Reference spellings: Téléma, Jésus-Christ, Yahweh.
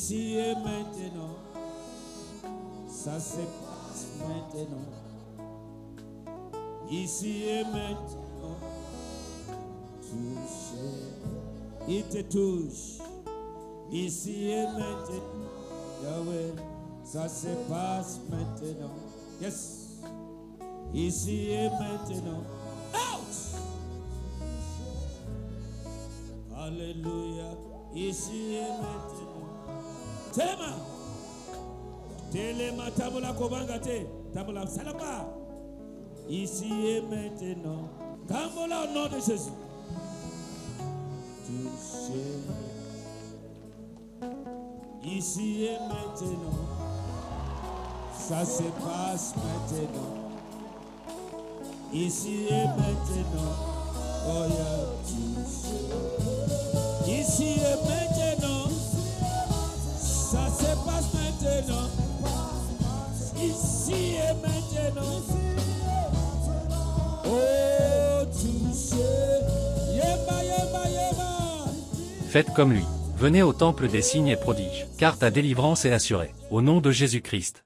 ici et maintenant, ça se passe maintenant, ici et maintenant, touche, il te touche, ici et maintenant, Yahweh, ça se passe maintenant, yes, ici et maintenant, out, alléluia, ici et maintenant. Téléma, Téléma, Tabula Kobangate, Tabula Salaba, ici et maintenant, Tabula au nom de Jésus. Touché, ici et maintenant, ça se passe maintenant, ici et maintenant, oh yeah, touché, ici et maintenant. Ça se passe maintenant, ici et maintenant. Faites comme lui, venez au temple des signes et prodiges, car ta délivrance est assurée, au nom de Jésus-Christ.